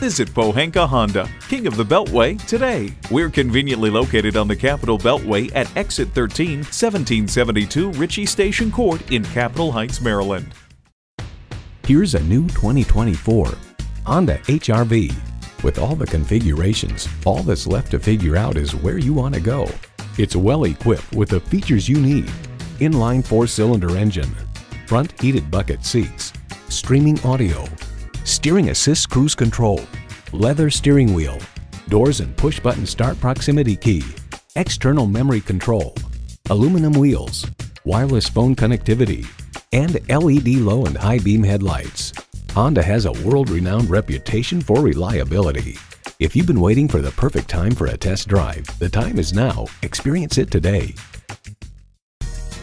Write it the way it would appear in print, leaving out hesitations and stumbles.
Visit Pohanka Honda, King of the Beltway, today. We're conveniently located on the Capitol Beltway at Exit 13, 1772 Ritchie Station Court in Capitol Heights, Maryland. Here's a new 2024 Honda HR-V. With all the configurations, all that's left to figure out is where you want to go. It's well equipped with the features you need: inline 4-cylinder engine, front heated bucket seats, streaming audio, steering assist cruise control, leather steering wheel, doors and push-button start proximity key, external memory control, aluminum wheels, wireless phone connectivity, and LED low and high beam headlights. Honda has a world-renowned reputation for reliability. If you've been waiting for the perfect time for a test drive, the time is now. Experience it today.